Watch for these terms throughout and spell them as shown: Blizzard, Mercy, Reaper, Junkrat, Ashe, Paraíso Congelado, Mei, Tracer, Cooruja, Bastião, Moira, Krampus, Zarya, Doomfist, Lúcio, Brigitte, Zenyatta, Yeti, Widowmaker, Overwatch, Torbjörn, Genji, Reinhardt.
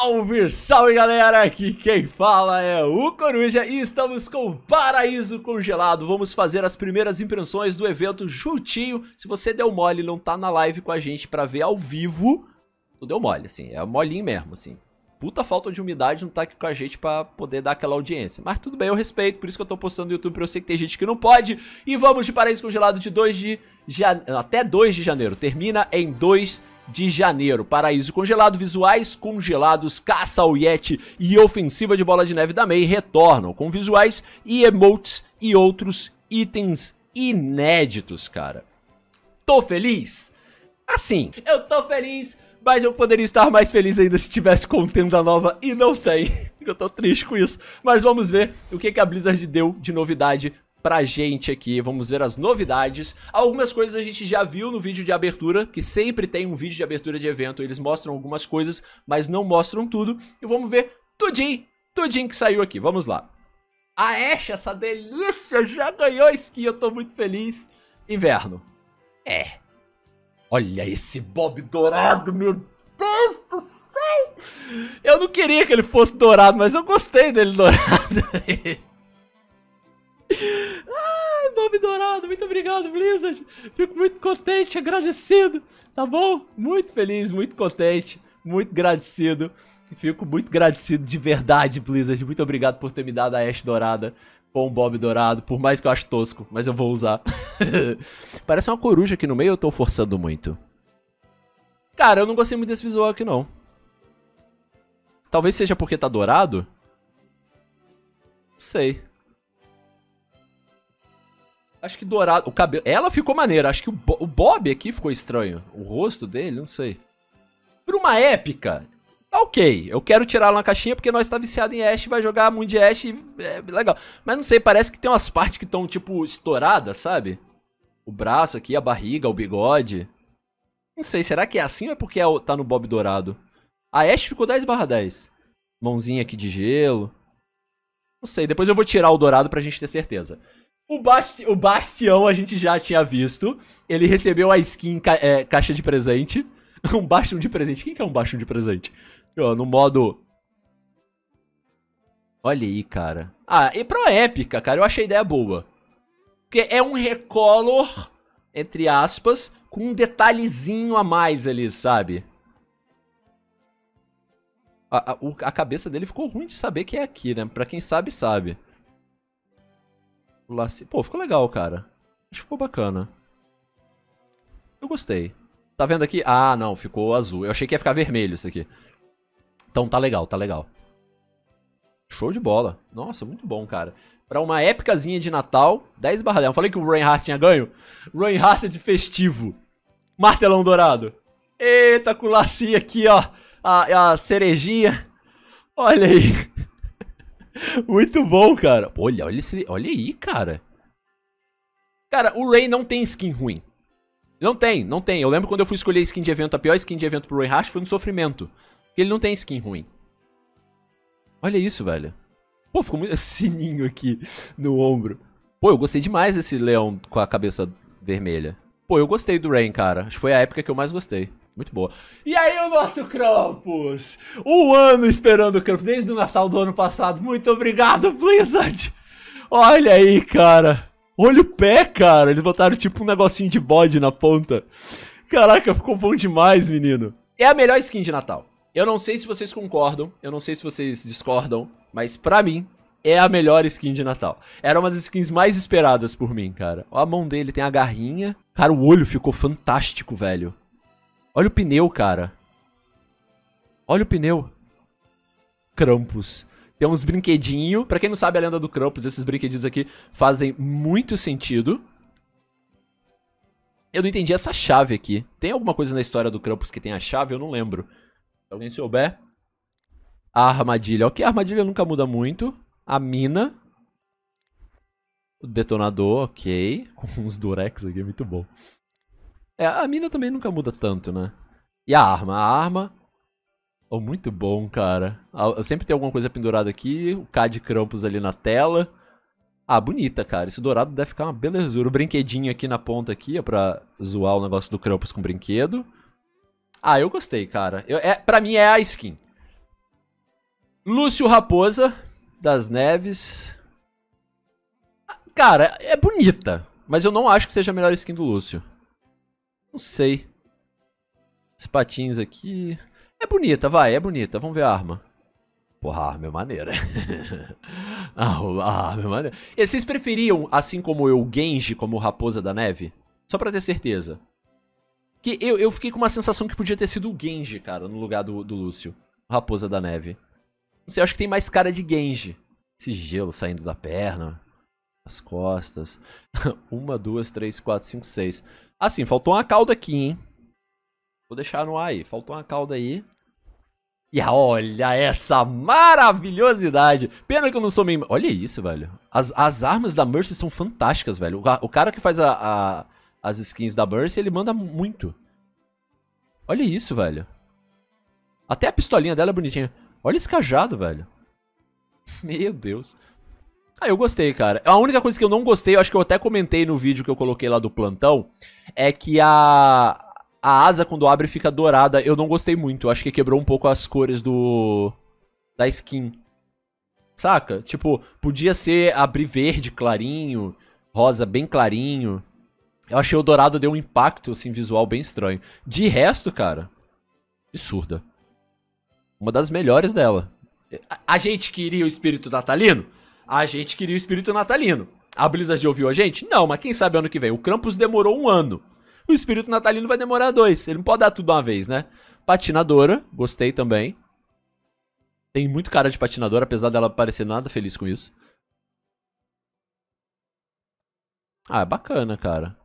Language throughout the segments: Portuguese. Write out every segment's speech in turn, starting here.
Salve, salve galera, aqui quem fala é o Coruja e estamos com o Paraíso Congelado. Vamos fazer as primeiras impressões do evento juntinho. Se você deu mole e não tá na live com a gente pra ver ao vivo, tu deu mole, assim, é molinho mesmo, assim. Puta falta de humildade não tá aqui com a gente pra poder dar aquela audiência. Mas tudo bem, eu respeito, por isso que eu tô postando no YouTube, pra eu sei que tem gente que não pode. E vamos de Paraíso Congelado de 2 de janeiro, até 2 de janeiro, termina em 2 de janeiro. Paraíso Congelado, visuais congelados, caça ao Yeti e ofensiva de bola de neve da Mei retornam com visuais e emotes e outros itens inéditos, cara. Tô feliz? Assim, eu tô feliz. Mas eu poderia estar mais feliz ainda se tivesse contenda nova e não tem. Eu tô triste com isso. Mas vamos ver o que a Blizzard deu de novidade pra gente aqui. Vamos ver as novidades. Algumas coisas a gente já viu no vídeo de abertura, que sempre tem um vídeo de abertura de evento. Eles mostram algumas coisas, mas não mostram tudo. E vamos ver tudinho que saiu aqui. Vamos lá. A Ashe, essa delícia, já ganhou a skin. Eu tô muito feliz. Inverno. É. Olha esse Bob dourado, meu Deus do céu! Eu não queria que ele fosse dourado, mas eu gostei dele dourado. Ai, Bob dourado, muito obrigado, Blizzard. Fico muito contente, agradecido, tá bom? Muito feliz, muito contente, muito agradecido. Fico muito agradecido de verdade, Blizzard. Muito obrigado por ter me dado a Ashe dourada. Bom Bob dourado, por mais que eu ache tosco, mas eu vou usar. Parece uma coruja aqui no meio, eu tô forçando muito. Cara, eu não gostei muito desse visual aqui não. Talvez seja porque tá dourado? Sei. Acho que dourado, o cabelo, ela ficou maneira, acho que o Bob aqui ficou estranho. O rosto dele, não sei. Por uma épica. Ok, eu quero tirar na caixinha porque nós tá viciado em Ashe, vai jogar muito de Ashe, é legal. Mas não sei, parece que tem umas partes que estão tipo estouradas, sabe? O braço aqui, a barriga, o bigode. Não sei, será que é assim ou é porque tá no Bob dourado? A Ashe ficou 10/10. Mãozinha aqui de gelo. Não sei, depois eu vou tirar o dourado pra gente ter certeza. O Bastião a gente já tinha visto. Ele recebeu a skin caixa de presente. Um Bastião de presente. Quem que é um Bastião de presente? No modo... Olha aí, cara. Ah, e pra épica, cara, eu achei a ideia boa. Porque é um recolor, entre aspas, com um detalhezinho a mais ali, sabe? A cabeça dele ficou ruim de saber que é aqui, né? Pra quem sabe, sabe. Pô, ficou legal, cara. Acho que ficou bacana. Eu gostei. Tá vendo aqui? Ah, não, ficou azul. Eu achei que ia ficar vermelho isso aqui. Então tá legal, tá legal. Show de bola. Nossa, muito bom, cara. Pra uma épicazinha de Natal, 10/10. Eu falei que o Reinhardt tinha ganho? Reinhardt de festivo. Martelão dourado. Eita, com lacinho aqui, ó. A cerejinha. Olha aí. Muito bom, cara. Olha esse, olha aí, cara. Cara, o Rey não tem skin ruim. Não tem, não tem. Eu lembro quando eu fui escolher skin de evento, a pior skin de evento pro Reinhardt foi um sofrimento. Porque ele não tem skin ruim. Olha isso, velho. Pô, ficou muito sininho aqui no ombro. Pô, eu gostei demais desse leão com a cabeça vermelha. Pô, eu gostei do Rain, cara. Acho que foi a época que eu mais gostei. Muito boa. E aí o nosso Krampus. Um ano esperando o Krampus, desde o Natal do ano passado. Muito obrigado, Blizzard. Olha aí, cara. Olha o pé, cara. Eles botaram tipo um negocinho de bode na ponta. Caraca, ficou bom demais, menino. É a melhor skin de Natal. Eu não sei se vocês concordam, eu não sei se vocês discordam, mas pra mim é a melhor skin de Natal. Era uma das skins mais esperadas por mim, cara. Ó, a mão dele tem a garrinha. Cara, o olho ficou fantástico, velho. Olha o pneu, cara. Olha o pneu. Krampus. Tem uns brinquedinhos. Pra quem não sabe a lenda do Krampus, esses brinquedinhos aqui fazem muito sentido. Eu não entendi essa chave aqui. Tem alguma coisa na história do Krampus que tem a chave? Eu não lembro. Se alguém souber. A armadilha. Ok, a armadilha nunca muda muito. A mina. O detonador, ok. Com uns durex aqui, muito bom. É, a mina também nunca muda tanto, né? E a arma. A arma. Oh, muito bom, cara. Sempre tem alguma coisa pendurada aqui. O K de Krampus ali na tela. Ah, bonita, cara. Esse dourado deve ficar uma belezura. O brinquedinho aqui na ponta aqui, ó, pra zoar o negócio do Krampus com o brinquedo. Ah, eu gostei, cara. Pra mim é a skin. Lúcio Raposa, das Neves. Cara, é bonita, mas eu não acho que seja a melhor skin do Lúcio. Não sei. Esses patins aqui... É bonita, vai, é bonita. Vamos ver a arma. Porra, a arma é maneira. A arma é maneira. E vocês preferiam, assim como eu, o Genji como Raposa da Neve? Só pra ter certeza. Que eu fiquei com uma sensação que podia ter sido o Genji, cara, no lugar do Lúcio. Raposa da Neve. Não sei, acho que tem mais cara de Genji. Esse gelo saindo da perna. As costas. 1, 2, 3, 4, 5, 6. Assim, faltou uma cauda aqui, hein? Vou deixar no ar aí. Faltou uma cauda aí. E olha essa maravilhosidade. Pena que eu não sou meio... Olha isso, velho. As armas da Mercy são fantásticas, velho. O cara que faz as skins da Mercy, ele manda muito. Olha isso, velho. Até a pistolinha dela é bonitinha. Olha esse cajado, velho. Meu Deus. Ah, eu gostei, cara. A única coisa que eu não gostei, eu acho que eu até comentei no vídeo que eu coloquei lá do plantão, é que a asa, quando abre, fica dourada. Eu não gostei muito. Eu acho que quebrou um pouco as cores da skin. Saca? Tipo, podia ser abrir verde clarinho, rosa bem clarinho. Eu achei o dourado deu um impacto, assim, visual bem estranho. De resto, cara, absurda. Uma das melhores dela. A gente queria o espírito natalino? A gente queria o espírito natalino. A Blizzard ouviu a gente? Não, mas quem sabe ano que vem. O Krampus demorou 1 ano. O espírito natalino vai demorar 2. Ele não pode dar tudo uma vez, né? Patinadora. Gostei também. Tem muito cara de patinadora, apesar dela parecer nada feliz com isso. Ah, é bacana, cara.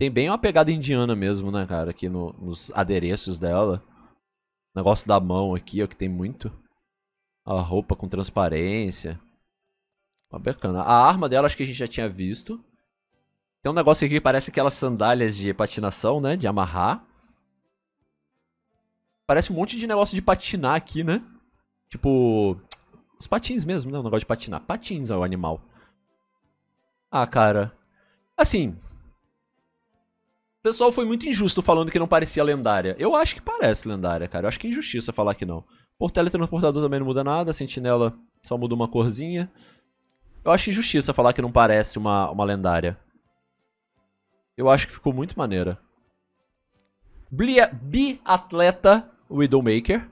Tem bem uma pegada indiana mesmo, né, cara? Aqui nos adereços dela. O negócio da mão aqui, ó, que tem muito. A roupa com transparência. Ah, bacana. A arma dela acho que a gente já tinha visto. Tem um negócio aqui que parece aquelas sandálias de patinação, né? De amarrar. Parece um monte de negócio de patinar aqui, né? Tipo... Os patins mesmo, né? Um negócio de patinar. Patins é o animal. Ah, cara. Assim... O pessoal foi muito injusto falando que não parecia lendária. Eu acho que parece lendária, cara. Eu acho que é injustiça falar que não. O teletransportador também não muda nada. A sentinela só muda uma corzinha. Eu acho injustiça falar que não parece uma lendária. Eu acho que ficou muito maneira. Biatleta Widowmaker.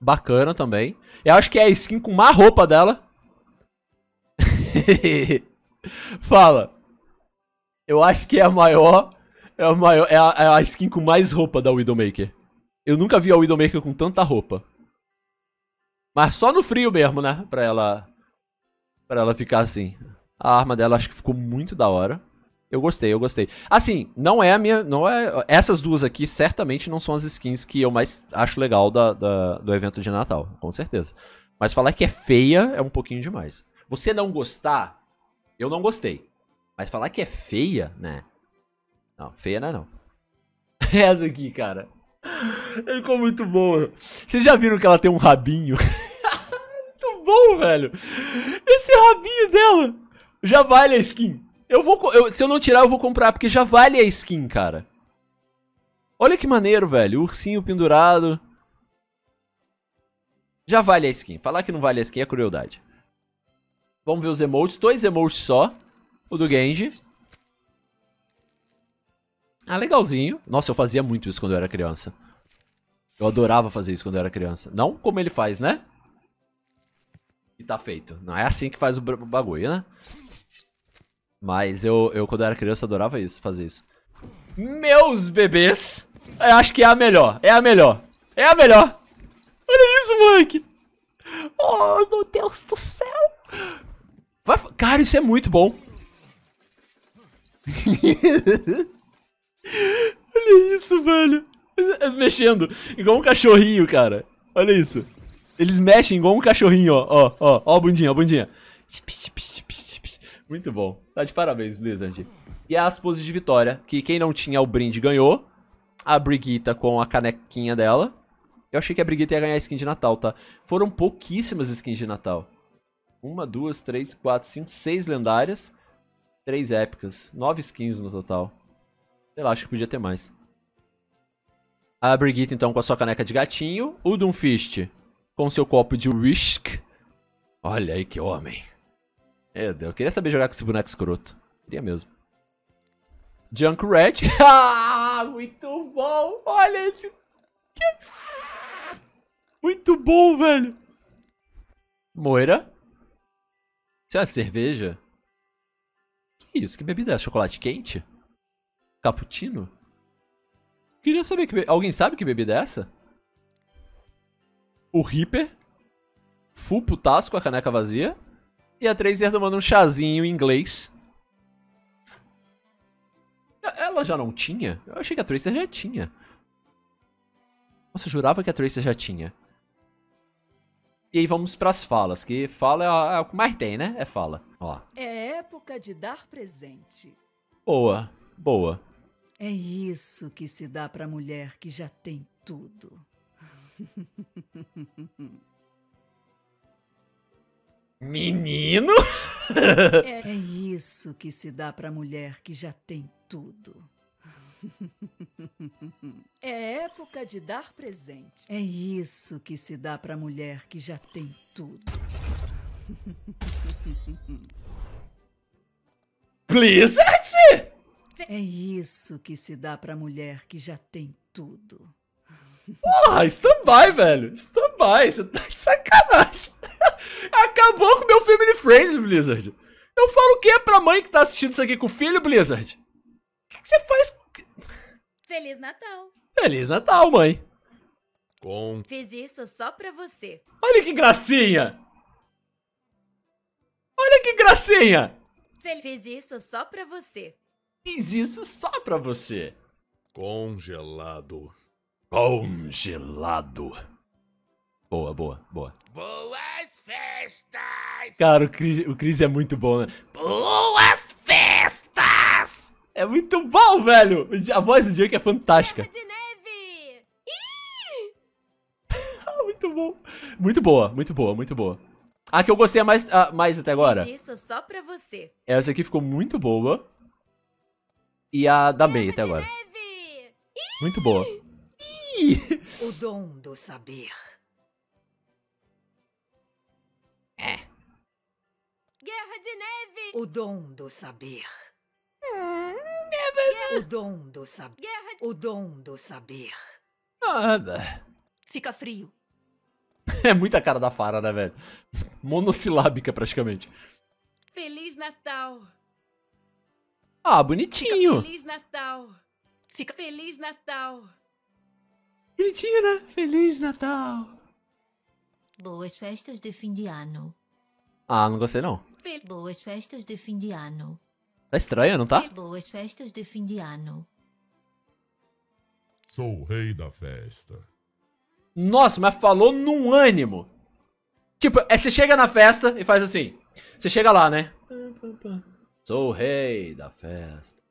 Bacana também. Eu acho que é a skin com má roupa dela. Fala. Eu acho que é a maior... É a skin com mais roupa da Widowmaker. Eu nunca vi a Widowmaker com tanta roupa. Mas só no frio mesmo, né? Pra ela ficar assim. A arma dela acho que ficou muito da hora. Eu gostei, eu gostei. Assim, não é a minha... Não é, essas duas aqui certamente não são as skins que eu mais acho legal do evento de Natal, com certeza. Mas falar que é feia é um pouquinho demais. Você não gostar, eu não gostei. Mas falar que é feia, né? Não, feia não é não. Essa aqui, cara. Ficou muito boa. Vocês já viram que ela tem um rabinho? Muito bom, velho. Esse rabinho dela já vale a skin. Se eu não tirar, eu vou comprar, porque já vale a skin, cara. Olha que maneiro, velho. O ursinho pendurado. Já vale a skin. Falar que não vale a skin é crueldade. Vamos ver os emotes. 2 emotes só. O do Genji. Ah, legalzinho. Nossa, eu fazia muito isso quando eu era criança. Eu adorava fazer isso quando eu era criança. Não como ele faz, né? E tá feito. Não é assim que faz o bagulho, né? Mas eu quando eu era criança, adorava isso, fazer isso. Meus bebês! Eu acho que é a melhor, é a melhor, é a melhor! Olha isso, moleque! Oh, meu Deus do céu! Cara, isso é muito bom! Olha isso, velho! Mexendo, igual um cachorrinho, cara. Olha isso. Eles mexem igual um cachorrinho, ó. Ó, ó, ó a bundinha, ó a bundinha. Muito bom. Tá de parabéns, Blizzard. E as poses de vitória, que quem não tinha o brinde ganhou. A Brigitte com a canequinha dela. Eu achei que a Brigitte ia ganhar a skin de Natal, tá? Foram pouquíssimas skins de Natal. 1, 2, 3, 4, 5, 6 lendárias. 3 épicas. 9 skins no total. Sei lá, acho que podia ter mais. A Brigitte, então, com a sua caneca de gatinho. O Doomfist com seu copo de whisky. Olha aí que homem. Meu Deus, eu queria saber jogar com esse boneco escroto. Queria mesmo. Junkrat. Ah, muito bom. Olha esse... Muito bom, velho. Moira. Isso é uma cerveja? Que isso? Que bebida é? Chocolate quente? Cappuccino? Queria saber que... Alguém sabe que bebida é essa? O Reaper. Full putasco, a caneca vazia. E a Tracer tomando um chazinho em inglês. Ela já não tinha? Eu achei que a Tracer já tinha. Nossa, eu jurava que a Tracer já tinha. E aí vamos pras falas, que fala é o que mais tem, né? É fala. Ó lá. É época de dar presente. Boa, boa. É isso que se dá pra mulher que já tem tudo. Menino? É isso que se dá pra mulher que já tem tudo. É época de dar presente. É isso que se dá pra mulher que já tem tudo. Blizzard? É isso que se dá pra mulher que já tem tudo. Porra, stand-by, velho. Stand-by, você tá de sacanagem. Acabou com o meu family friend, Blizzard. Eu falo o quê pra mãe que tá assistindo isso aqui com o filho, Blizzard? O que você faz? Feliz Natal. Feliz Natal, mãe. Com... Fiz isso só pra você. Olha que gracinha. Olha que gracinha. Fiz isso só pra você. Fiz isso só pra você. Congelado. Congelado. Boa, boa, boa. Boas festas! Cara, o Chris é muito bom, né? Boas festas! É muito bom, velho! A voz do Jake é fantástica. De neve! Muito bom. Muito boa, muito boa, muito boa. A que eu gostei mais até agora. Isso só pra você. Essa aqui ficou muito boa. E a da May até agora. Neve. Muito boa. O dom do saber. Guerra de neve. O dom do saber. O dom do saber. O dom do saber. Nada. Fica frio. É muita cara da Fara, né, velho? Monossilábica, praticamente. Feliz Natal. Ah, bonitinho. Fica Feliz Natal. Fica Feliz Natal. Bonitinho, né? Feliz Natal. Boas festas de fim de ano. Ah, não gostei, não. Boas festas de fim de ano. Tá estranho, não tá? Boas festas de fim de ano. Sou o rei da festa. Nossa, mas falou num ânimo. Tipo, é, você chega na festa e faz assim. Você chega lá, né? Sou o rei da festa.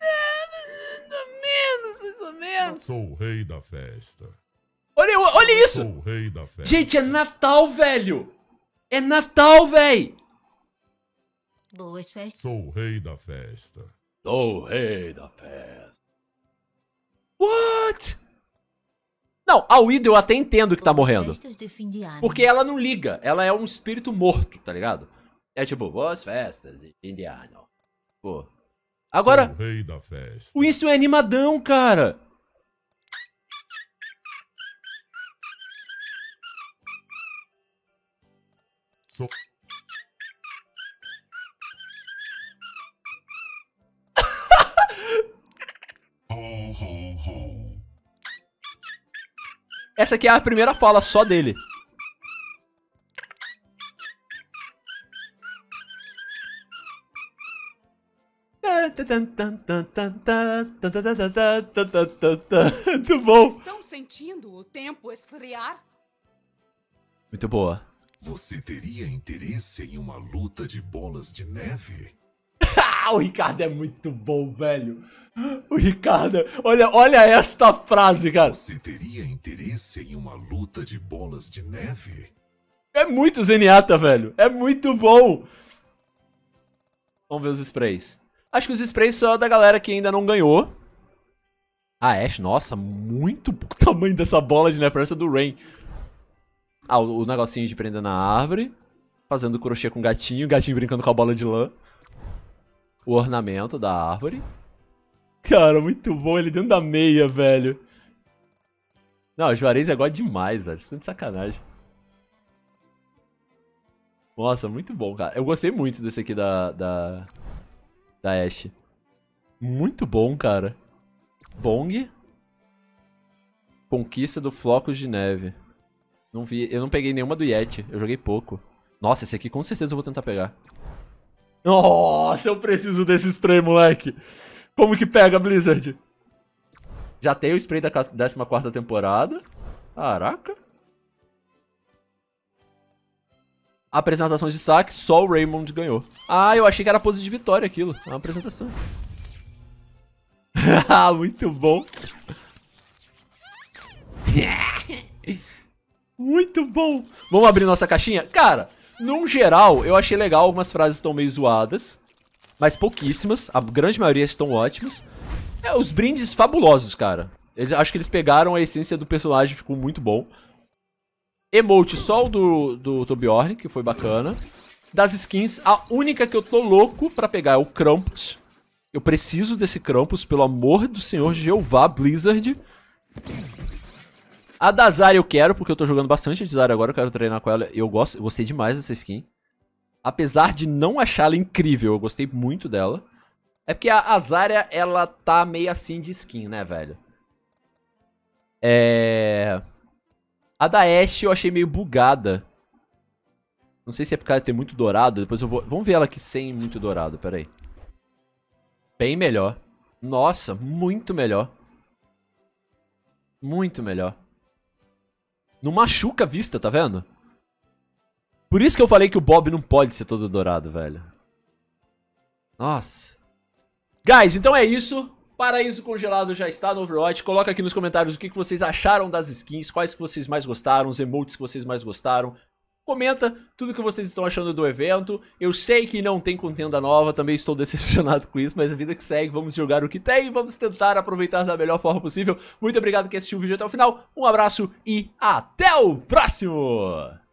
Mais ou menos. Sou o rei da festa. Olha isso! Sou o rei da festa. Gente, é Natal, velho! É Natal, véi! Boas festas. Sou o rei da festa. Sou o rei da festa. What? Não, a Widow eu até entendo que tá morrendo. Porque ela não liga. Ela é um espírito morto, tá ligado? É tipo, boas festas de fim de ano. Pô. Agora, sou o rei da festa. O Winston é animadão, cara. Sou... Essa aqui é a primeira fala só dele. Muito bom. Estão sentindo o tempo esfriar? Muito boa. Você teria interesse em uma luta de bolas de neve? O Ricardo é muito bom, velho. O Ricardo... Olha esta frase, cara. Você teria interesse em uma luta de bolas de neve? É muito Zenyatta, velho. É muito bom. Vamos ver os sprays. Acho que os sprays só da galera que ainda não ganhou. A Ashe, nossa, muito o tamanho dessa bola de neve, parece do Rain. Ah, o negocinho de prender na árvore. Fazendo crochê com o gatinho brincando com a bola de lã. O ornamento da árvore. Cara, muito bom ele dentro da meia, velho. Não, o Juarez é God demais, velho. Isso tá de sacanagem. Nossa, muito bom, cara. Eu gostei muito desse aqui da Ashe. Muito bom, cara. Bong. Conquista do Flocos de Neve. Não vi, eu não peguei nenhuma do Yeti. Eu joguei pouco. Nossa, esse aqui com certeza eu vou tentar pegar. Nossa, eu preciso desse spray, moleque. Como que pega, Blizzard? Já tem o spray da 14ª temporada. Caraca. Apresentações de saque, só o Raymond ganhou. Ah, eu achei que era pose de vitória aquilo. É uma apresentação. Muito bom. Muito bom. Vamos abrir nossa caixinha? Cara, no geral, eu achei legal. Algumas frases estão meio zoadas, mas pouquíssimas. A grande maioria estão ótimas. É, os brindes fabulosos, cara. Acho que eles pegaram a essência do personagem. Ficou muito bom. Emote só o do Torbjörn, que foi bacana. Das skins, a única que eu tô louco pra pegar é o Krampus. Eu preciso desse Krampus, pelo amor do Senhor Jeová, Blizzard. A da Zarya eu quero, porque eu tô jogando bastante de Zarya agora, eu quero treinar com ela. Eu gostei demais dessa skin. Apesar de não achar ela incrível, eu gostei muito dela. É porque a Zarya, ela tá meio assim de skin, né, velho? A da Ashe eu achei meio bugada. Não sei se é por causa de ter muito dourado. Depois eu vou... Vamos ver ela aqui sem muito dourado, peraí. Bem melhor. Nossa, muito melhor. Muito melhor. Não machuca a vista, tá vendo? Por isso que eu falei que o Bob não pode ser todo dourado, velho. Nossa. Guys, então é isso. Paraíso Congelado já está no Overwatch. Coloca aqui nos comentários o que vocês acharam das skins, quais que vocês mais gostaram, os emotes que vocês mais gostaram. Comenta tudo que vocês estão achando do evento. Eu sei que não tem contenda nova, também estou decepcionado com isso, mas a vida que segue, vamos jogar o que tem e vamos tentar aproveitar da melhor forma possível. Muito obrigado que assistiu o vídeo até o final, um abraço e até o próximo!